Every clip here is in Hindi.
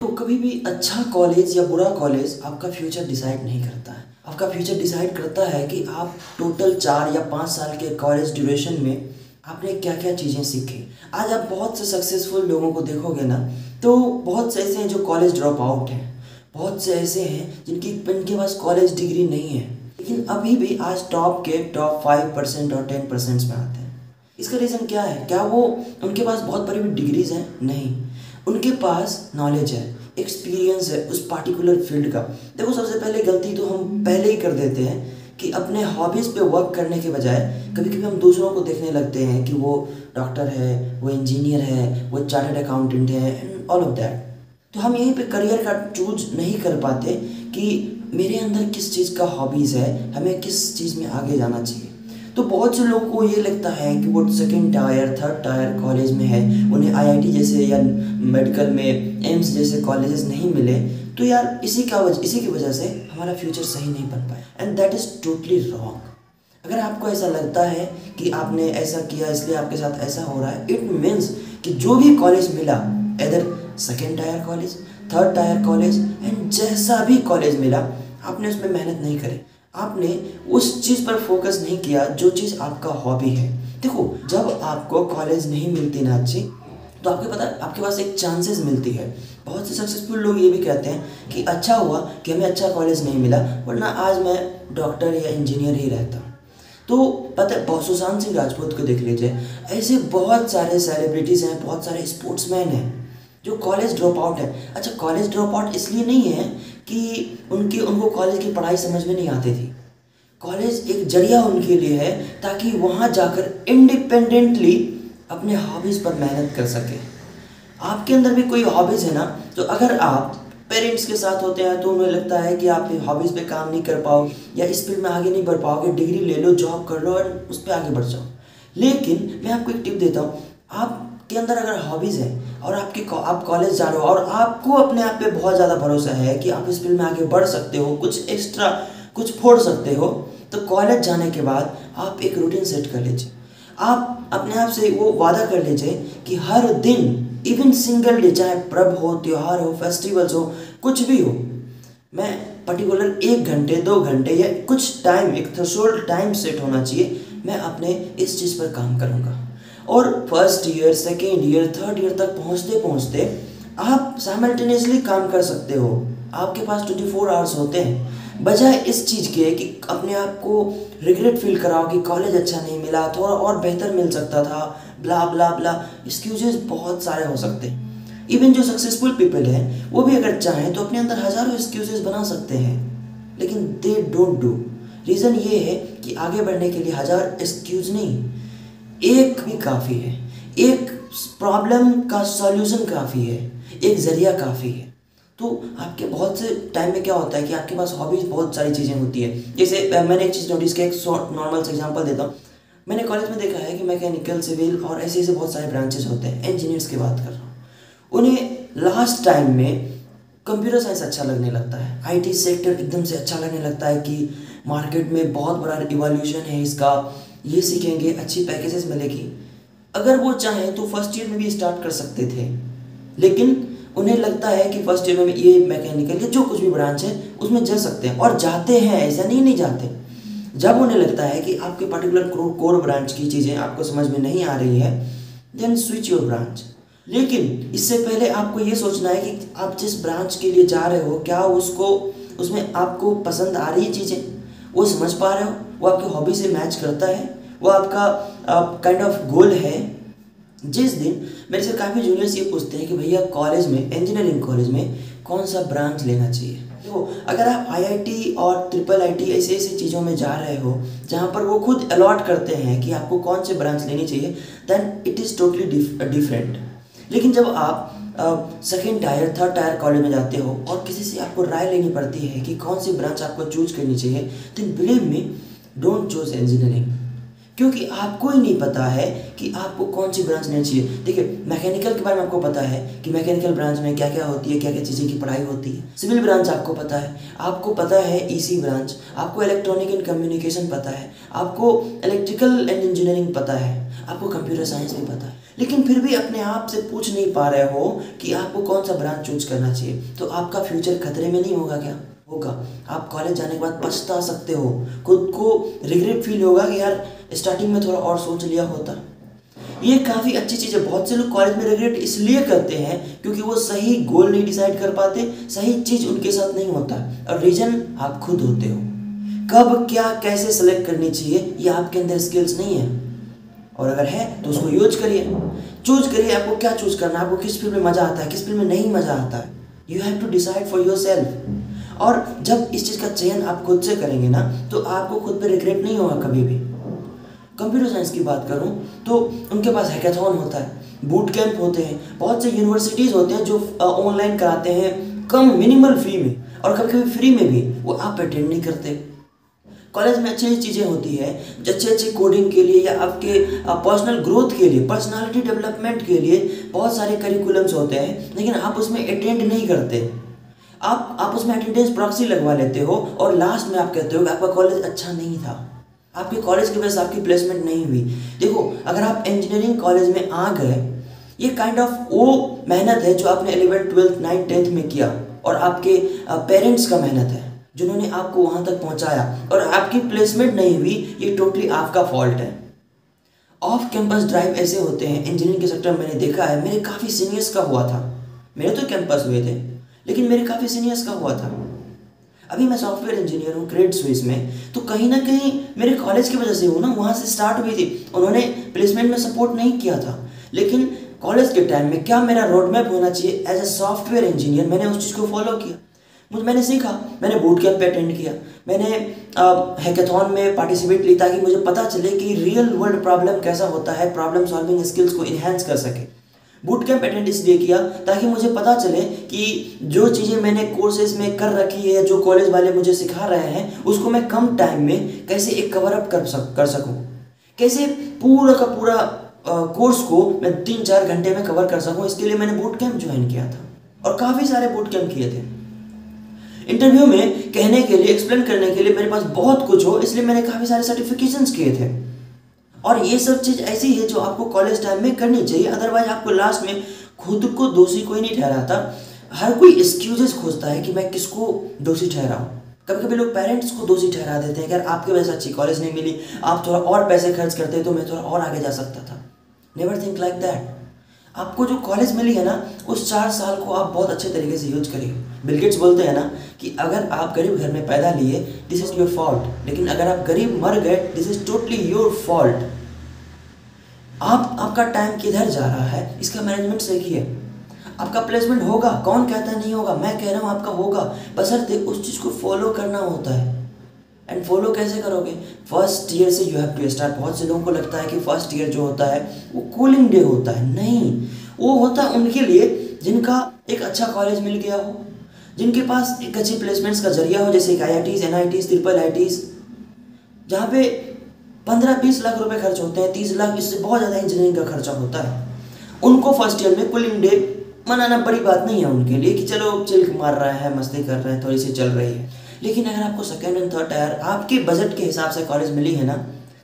तो कभी भी अच्छा कॉलेज या बुरा कॉलेज आपका फ्यूचर डिसाइड नहीं करता है। आपका फ्यूचर डिसाइड करता है कि आप टोटल 4 या 5 साल के कॉलेज ड्यूरेशन में आपने क्या क्या चीज़ें सीखी। आज आप बहुत से सक्सेसफुल लोगों को देखोगे ना, तो बहुत से ऐसे हैं जो कॉलेज ड्रॉप आउट हैं, बहुत से ऐसे हैं जिनके पास कॉलेज डिग्री नहीं है, लेकिन अभी भी आज टॉप के टॉप 5% और 10% में आते हैं। इसका रीज़न क्या है? क्या वो उनके पास बहुत बड़ी डिग्रीज हैं? नहीं, उनके पास नॉलेज है, एक्सपीरियंस है उस पार्टिकुलर फील्ड का। देखो, सबसे पहले गलती तो हम पहले ही कर देते हैं कि अपने हॉबीज़ पे वर्क करने के बजाय कभी कभी हम दूसरों को देखने लगते हैं कि वो डॉक्टर है, वो इंजीनियर है, वो चार्टर्ड अकाउंटेंट है एंड ऑल ऑफ दैट। तो हम यहीं पे करियर का चूज नहीं कर पाते कि मेरे अंदर किस चीज़ का हॉबीज़ है, हमें किस चीज़ में आगे जाना चाहिए। तो बहुत से लोगों को ये लगता है कि वो second tier, third tier college में है, उन्हें आईआईटी जैसे या मेडिकल में एम्स जैसे कॉलेजेस नहीं मिले, तो यार इसी की वजह से हमारा फ्यूचर सही नहीं बन पाया। And that is totally wrong. अगर आपको ऐसा लगता है कि आपने ऐसा किया इसलिए आपके साथ ऐसा हो रहा है, इट मीन्स कि जो भी कॉलेज मिला, either second tier college, third tier college and जैसा भी कॉलेज मिला, आपने उसमें मेहनत नहीं करी, आपने उस चीज़ पर फोकस नहीं किया जो चीज़ आपका हॉबी है। देखो, जब आपको कॉलेज नहीं मिलती ना अच्छी, तो आपके पास एक चांसेस मिलती है। बहुत से सक्सेसफुल लोग ये भी कहते हैं कि अच्छा हुआ कि हमें अच्छा कॉलेज नहीं मिला, वरना आज मैं डॉक्टर या इंजीनियर ही रहता। तो पता है, बहुत सुशांत सिंह राजपूत को देख लीजिए, ऐसे बहुत सारे सेलिब्रिटीज़ हैं, बहुत सारे स्पोर्ट्समैन हैं जो कॉलेज ड्रॉप आउट है। अच्छा, कॉलेज ड्रॉप आउट इसलिए नहीं है कि उनको कॉलेज की पढ़ाई समझ में नहीं आती थी। कॉलेज एक जरिया उनके लिए है ताकि वहाँ जाकर इंडिपेंडेंटली अपने हॉबीज़ पर मेहनत कर सकें। आपके अंदर भी कोई हॉबीज़ है ना, तो अगर आप पेरेंट्स के साथ होते हैं तो उन्हें लगता है कि आप हॉबीज़ पे काम नहीं कर पाओगे या इस फील्ड में आगे नहीं बढ़ पाओगे, डिग्री ले लो, जॉब कर लो और उस पर आगे बढ़ जाओ। लेकिन मैं आपको एक टिप देता हूँ, आपके अंदर अगर हॉबीज़ है और आप कॉलेज जा रहे हो और आपको अपने आप पे बहुत ज़्यादा भरोसा है कि आप इस फील्ड में आगे बढ़ सकते हो, कुछ एक्स्ट्रा कुछ फोड़ सकते हो, तो कॉलेज जाने के बाद आप एक रूटीन सेट कर लीजिए। आप अपने आप से वो वादा कर लीजिए कि हर दिन, इवन सिंगल डे, चाहे पर्व हो, त्यौहार हो, फेस्टिवल्स हो, कुछ भी हो, मैं पर्टिकुलर 1 घंटे 2 घंटे या कुछ टाइम, एक थ्रेशोल्ड टाइम सेट होना चाहिए, मैं अपने इस चीज़ पर काम करूँगा। और first year, second year, third year तक पहुँचते पहुँचते आप साइमल्टेनियसली काम कर सकते हो। आपके पास 24 आवर्स होते हैं, बजाय इस चीज़ के कि अपने आप को रिग्रेट फील कराओ कि कॉलेज अच्छा नहीं मिला, थोड़ा और बेहतर मिल सकता था, ब्ला ब्ला ब्ला। एक्सक्यूजेस बहुत सारे हो सकते हैं। इवन जो सक्सेसफुल पीपल हैं वो भी अगर चाहें तो अपने अंदर हज़ारों एक्सक्यूजेस बना सकते हैं, लेकिन दे डोंट डू। रीज़न ये है कि आगे बढ़ने के लिए 1000 एक्सक्यूज़ नहीं, एक भी काफ़ी है, एक प्रॉब्लम का सॉल्यूशन काफ़ी है, एक ज़रिया काफ़ी है। तो आपके बहुत से टाइम में क्या होता है कि आपके पास हॉबीज़ बहुत सारी चीज़ें होती है। जैसे मैंने एक चीज़ नोटिस किया, एक शॉर्ट नॉर्मल से एग्जांपल देता हूँ। मैंने कॉलेज में देखा है कि मैकेनिकल, सिविल और ऐसे ऐसे बहुत सारे ब्रांचेस होते हैं। इंजीनियर्स की बात कर रहा हूँ, उन्हें लास्ट टाइम में कंप्यूटर साइंस अच्छा लगने लगता है, IT सेक्टर एकदम से अच्छा लगने लगता है कि मार्केट में बहुत बड़ा इवोल्यूशन है इसका, ये सीखेंगे, अच्छी पैकेजेस मिलेगी। अगर वो चाहें तो फर्स्ट ईयर में भी स्टार्ट कर सकते थे, लेकिन उन्हें लगता है कि फर्स्ट ईयर में ये मैकेनिकल या जो कुछ भी ब्रांच है उसमें जा सकते हैं, और जाते हैं, ऐसा नहीं जाते। जब उन्हें लगता है कि आपके पर्टिकुलर कोर ब्रांच की चीज़ें आपको समझ में नहीं आ रही है, देन स्विच योर ब्रांच। लेकिन इससे पहले आपको ये सोचना है कि आप जिस ब्रांच के लिए जा रहे हो, क्या उसमें आपको पसंद आ रही है चीज़ें, वो समझ पा रहे हो, वो आपकी हॉबी से मैच करता है, वो आपका काइंड ऑफ गोल है। जिस दिन मेरे से काफ़ी जूनियर्स ये पूछते हैं कि भैया कॉलेज में, इंजीनियरिंग कॉलेज में कौन सा ब्रांच लेना चाहिए, तो अगर आप IIT और IIIT ऐसे ऐसी चीज़ों में जा रहे हो जहाँ पर वो खुद अलॉट करते हैं कि आपको कौन से ब्रांच लेनी चाहिए, then it is totally different. लेकिन जब आप second tier, third tier college में जाते हो और किसी से आपको राय लेनी पड़ती है कि कौन सी ब्रांच आपको चूज करनी चाहिए, then believe me, don't choose engineering, क्योंकि आपको ही नहीं पता है कि आपको कौन सी ब्रांच लेनी चाहिए। देखिए, मैकेनिकल के बारे में आपको पता है कि मैकेनिकल ब्रांच में क्या क्या होती है, क्या क्या चीज़ें की पढ़ाई होती है। सिविल ब्रांच आपको पता है, आपको पता है EC ब्रांच, आपको इलेक्ट्रॉनिक एंड कम्युनिकेशन पता है, आपको इलेक्ट्रिकल एंड इंजीनियरिंग पता है, आपको कंप्यूटर साइंस भी पता है। लेकिन फिर भी अपने आप से पूछ नहीं पा रहे हो कि आपको कौन सा ब्रांच चूज करना चाहिए, तो आपका फ्यूचर खतरे में नहीं होगा क्या? होगा। आप कॉलेज जाने के बाद पछता सकते हो, खुद को रिग्रेट फील होगा कि यार स्टार्टिंग में थोड़ा और सोच लिया होता। ये काफ़ी अच्छी चीज़ है। बहुत से लोग कॉलेज में रिग्रेट इसलिए करते हैं क्योंकि वो सही गोल नहीं डिसाइड कर पाते, सही चीज़ उनके साथ नहीं होता और रीज़न आप खुद होते हो। कब क्या कैसे सेलेक्ट करनी चाहिए ये आपके अंदर स्किल्स नहीं है, और अगर है तो उसको यूज करिए। चूज करिए आपको क्या चूज करना है, आपको किस फील्ड में मज़ा आता है, किस फील्ड में नहीं मज़ा आता है। You have to decide for yourself. और जब इस चीज़ का चयन आप खुद से करेंगे ना, तो आपको खुद पर रिग्रेट नहीं होगा कभी भी। कंप्यूटर साइंस की बात करूं तो उनके पास हैकाथॉन होता है, बूट कैंप होते हैं, बहुत से यूनिवर्सिटीज़ होते हैं जो ऑनलाइन कराते हैं कम मिनिमल फी में, और कभी कभी फ्री में भी। वो आप अटेंड नहीं करते। कॉलेज में अच्छी चीज़ें होती है, अच्छे अच्छे कोडिंग के लिए या आपके पर्सनल ग्रोथ के लिए, पर्सनालिटी डेवलपमेंट के लिए बहुत सारे करिकुलम्स होते हैं, लेकिन आप उसमें अटेंड नहीं करते। आप उसमें अटेंडेंस प्रॉक्सी लगवा लेते हो और लास्ट में आप कहते हो कि आपका कॉलेज अच्छा नहीं था, आपके कॉलेज की वजह से आपकी प्लेसमेंट नहीं हुई। देखो, अगर आप इंजीनियरिंग कॉलेज में आ गए, ये काइंड ऑफ वो मेहनत है जो आपने 11th, 12th, 9th, 10th में किया, और आपके पेरेंट्स का मेहनत है जिन्होंने आपको वहाँ तक पहुँचाया, और आपकी प्लेसमेंट नहीं हुई, ये टोटली आपका फॉल्ट है। ऑफ कैंपस ड्राइव ऐसे होते हैं इंजीनियरिंग के सेक्टर में, मैंने देखा है। मेरे काफ़ी सीनियर्स का हुआ था, मेरे तो कैंपस हुए थे लेकिन मेरे काफ़ी सीनियर्स का हुआ था। अभी मैं सॉफ्टवेयर इंजीनियर हूँ ग्रेड स्विस में, तो कहीं ना कहीं मेरे कॉलेज की वजह से हूँ ना, वहाँ से स्टार्ट हुई थी। उन्होंने प्लेसमेंट में सपोर्ट नहीं किया था, लेकिन कॉलेज के टाइम में क्या मेरा रोड मैप होना चाहिए एज ए सॉफ्टवेयर इंजीनियर, मैंने उस चीज़ को फॉलो किया। मैंने सीखा, मैंने बूट कैंप पर अटेंड किया, मैंने हैकेथॉन में पार्टिसिपेट लिया ताकि मुझे पता चले कि रियल वर्ल्ड प्रॉब्लम कैसा होता है, प्रॉब्लम सॉल्विंग स्किल्स को इन्हेंस कर सके। बूट कैंप अटेंड इसलिए किया ताकि मुझे पता चले कि जो चीज़ें मैंने कोर्सेज में कर रखी है, जो कॉलेज वाले मुझे सिखा रहे हैं, उसको मैं कम टाइम में कैसे एक कवरअप कर सकूँ, कैसे पूरा का पूरा कोर्स को मैं 3-4 घंटे में कवर कर सकूँ। इसके लिए मैंने बूट कैंप ज्वाइन किया था और काफ़ी सारे बूट कैंप किए थे। इंटरव्यू में कहने के लिए, एक्सप्लेन करने के लिए मेरे पास बहुत कुछ हो, इसलिए मैंने काफ़ी सारे सर्टिफिकेशंस किए थे। और ये सब चीज़ ऐसी है जो आपको कॉलेज टाइम में करनी चाहिए, अदरवाइज आपको लास्ट में खुद को दोषी कोई नहीं ठहराता। हर कोई एक्सक्यूजेस खोजता है कि मैं किसको दोषी ठहराऊं। कभी कभी लोग पेरेंट्स को दोषी ठहरा देते हैं कि यार आपके वजह से अच्छी कॉलेज नहीं मिली, आप थोड़ा और पैसे खर्च करते तो मैं थोड़ा और आगे जा सकता था। Never think like that. आपको जो कॉलेज मिली है ना, उस 4 साल को आप बहुत अच्छे तरीके से यूज करिए। बिल गेट्स बोलते हैं ना कि अगर आप गरीब घर में पैदा लिए, दिस इज़ योर फॉल्ट, लेकिन अगर आप गरीब मर गए, this is totally your fault. आपका टाइम किधर जा रहा है इसका मैनेजमेंट सीखिए। आपका प्लेसमेंट होगा, कौन कहता है नहीं होगा, मैं कह रहा हूँ आपका होगा, बशर्ते उस चीज़ को फॉलो करना होता है। एंड फॉलो कैसे करोगे? फर्स्ट ईयर से यू हैव टू स्टार्ट। बहुत से लोगों को लगता है कि फर्स्ट ईयर जो होता है वो कूलिंग डे होता है। नहीं, वो होता है उनके लिए जिनका एक अच्छा कॉलेज मिल गया हो, जिनके पास एक अच्छी प्लेसमेंट्स का जरिया हो, जैसे कि IITs, NITs, IIITs, जहाँ पे 15-20 लाख रुपए खर्च होते हैं, 30 लाख, इससे बहुत ज़्यादा इंजीनियरिंग का खर्चा होता है। उनको फर्स्ट ईयर में कूलिंग डे मनाना बड़ी बात नहीं है उनके लिए, कि चलो चिल मार रहा है, मस्ती कर रहे हैं, थोड़ी सी चल रही है। लेकिन अगर आपको सेकेंड एंड थर्ड ईयर आपके बजट के हिसाब से कॉलेज मिली है ना,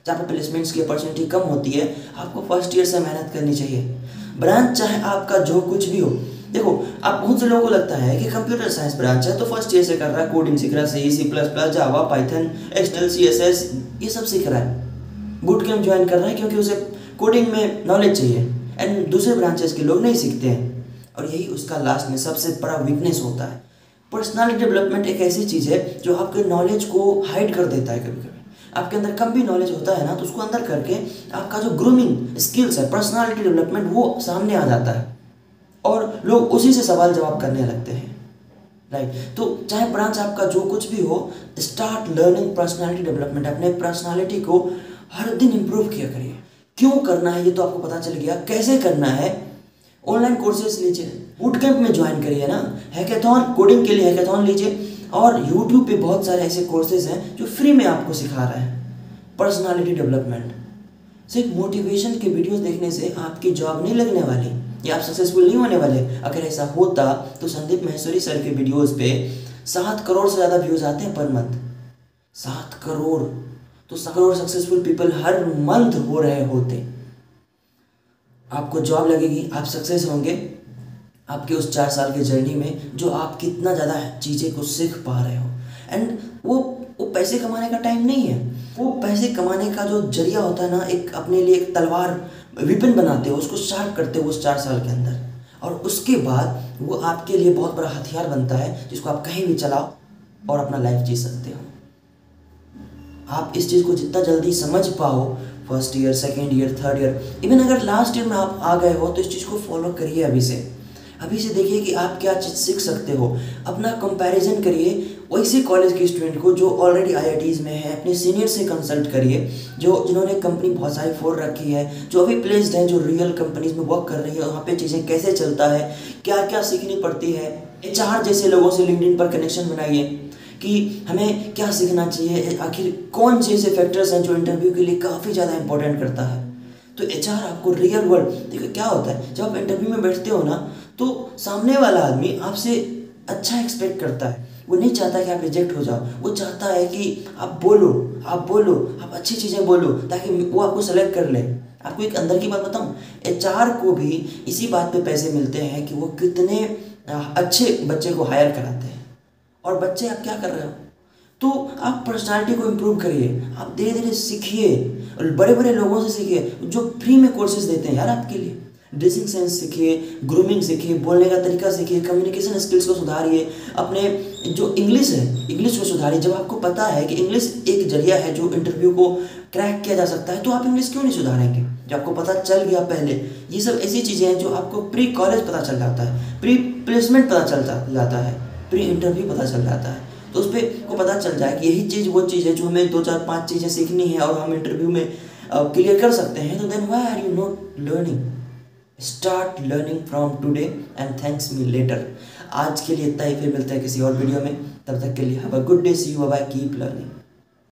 जहाँ पर प्लेसमेंट्स की अपॉर्चुनिटी कम होती है, आपको फर्स्ट ईयर से मेहनत करनी चाहिए। ब्रांच चाहे आपका जो कुछ भी हो, देखो आप बहुत से लोगों को लगता है कि कंप्यूटर साइंस ब्रांच है तो फर्स्ट ईयर से कर रहा है, कोडिंग सीख रहा है, C++, Java, Python, Excel, CSS, ये सब सीख रहा है, बूट कैंप ज्वाइन कर रहा है क्योंकि उसे कोडिंग में नॉलेज चाहिए। एंड दूसरे ब्रांचेस के लोग नहीं सीखते हैं, और यही उसका लास्ट में सबसे बड़ा वीकनेस होता है। पर्सनालिटी डेवलपमेंट एक ऐसी चीज़ है जो आपके नॉलेज को हाइड कर देता है। कभी कभी आपके अंदर कम भी नॉलेज होता है ना, तो उसको अंदर करके आपका जो ग्रूमिंग स्किल्स है, पर्सनालिटी डेवलपमेंट, वो सामने आ जाता है और लोग उसी से सवाल जवाब करने लगते हैं। राइट, तो चाहे ब्रांच आपका जो कुछ भी हो, स्टार्ट लर्निंग पर्सनालिटी डेवलपमेंट। अपने पर्सनालिटी को हर दिन इम्प्रूव किया करिए। क्यों करना है ये तो आपको पता चल गया, कैसे करना है। ऑनलाइन कोर्सेज लीजिए, बूट कैंप में ज्वाइन करिए ना, हैकेथॉन, कोडिंग के लिए हैकेथॉन लीजिए, और यूट्यूब पे बहुत सारे ऐसे कोर्सेज हैं जो फ्री में आपको सिखा रहे हैं पर्सनालिटी डेवलपमेंट। सिर्फ मोटिवेशन के वीडियोस देखने से आपकी जॉब नहीं लगने वाली या आप सक्सेसफुल नहीं होने वाले। अगर ऐसा होता तो संदीप महेश्वरी सर के वीडियोज़ पर 7 करोड़ से ज़्यादा व्यूज़ आते हैं पर मंथ। 7 करोड़, तो 7 करोड़ सक्सेसफुल पीपल हर मंथ हो रहे होते। आपको जॉब लगेगी, आप सक्सेस होंगे आपके उस 4 साल के जर्नी में जो आप कितना ज़्यादा चीज़ें को सीख पा रहे हो। एंड वो पैसे कमाने का टाइम नहीं है, वो पैसे कमाने का जो जरिया होता है ना, एक अपने लिए एक तलवार विपिन बनाते हो, उसको शार्प करते हो उस 4 साल के अंदर, और उसके बाद वो आपके लिए बहुत बड़ा हथियार बनता है जिसको आप कहीं भी चलाओ और अपना लाइफ जी सकते हो। आप इस चीज़ को जितना जल्दी समझ पाओ, first year, second year, third year, even अगर लास्ट ईयर में आप आ गए हो तो इस चीज़ को फॉलो करिए। अभी से देखिए कि आप क्या चीज़ सीख सकते हो, अपना कंपैरिजन करिए वैसे कॉलेज के स्टूडेंट को जो ऑलरेडी आईआईटीज़ में है, अपने सीनियर से कंसल्ट करिए जिन्होंने कंपनी बहुत सारी फोड़ रखी है, जो अभी प्लेस्ड हैं, जो रियल कंपनीज में वर्क कर रही है, वहाँ पे चीज़ें कैसे चलता है, क्या क्या सीखनी पड़ती है। HR जैसे लोगों से लिंक्डइन पर कनेक्शन बनाइए कि हमें क्या सीखना चाहिए, आखिर कौन से ऐसे फैक्टर्स हैं जो इंटरव्यू के लिए काफ़ी ज़्यादा इंपॉर्टेंट करता है। तो HR आपको रियल वर्ल्ड देखो क्या होता है, जब आप इंटरव्यू में बैठते हो ना तो सामने वाला आदमी आपसे अच्छा एक्सपेक्ट करता है, वो नहीं चाहता कि आप रिजेक्ट हो जाओ, वो चाहता है कि आप बोलो, आप अच्छी चीज़ें बोलो ताकि वो आपको सेलेक्ट कर ले। आपको एक अंदर की बात बताऊं, HR को भी इसी बात पे पैसे मिलते हैं कि वो कितने अच्छे बच्चे को हायर कराते हैं और बच्चे आप क्या कर रहे हो। तो आप पर्सनालिटी को इम्प्रूव करिए, आप धीरे धीरे सीखिए और बड़े बड़े लोगों से सीखिए जो फ्री में कोर्सेज देते हैं यार आपके लिए। ड्रेसिंग सेंस सीखिए, ग्रूमिंग सीखिए, बोलने का तरीका सीखिए, कम्युनिकेशन स्किल्स को सुधारिए, अपने जो इंग्लिश है इंग्लिश को सुधारिए। जब आपको पता है कि इंग्लिश एक जरिया है जो इंटरव्यू को क्रैक किया जा सकता है तो आप इंग्लिश क्यों नहीं सुधारेंगे जब आपको पता चल गया पहले। ये सब ऐसी चीज़ें हैं जो आपको प्री कॉलेज पता चल जाता है, प्री प्लेसमेंट पता चल जाता है, प्री इंटरव्यू पता चल जाता है, तो उस पर को पता चल जाए कि यही चीज़ वो चीज़ है जो हमें 2 4 5 चीज़ें सीखनी है और हम इंटरव्यू में क्लियर कर सकते हैं। तो then why are you not learning? Start learning from today and thanks me later. आज के लिए इतना ही, फिर मिलते हैं किसी और वीडियो में, तब तक के लिए have a good day, see you, bye, keep learning.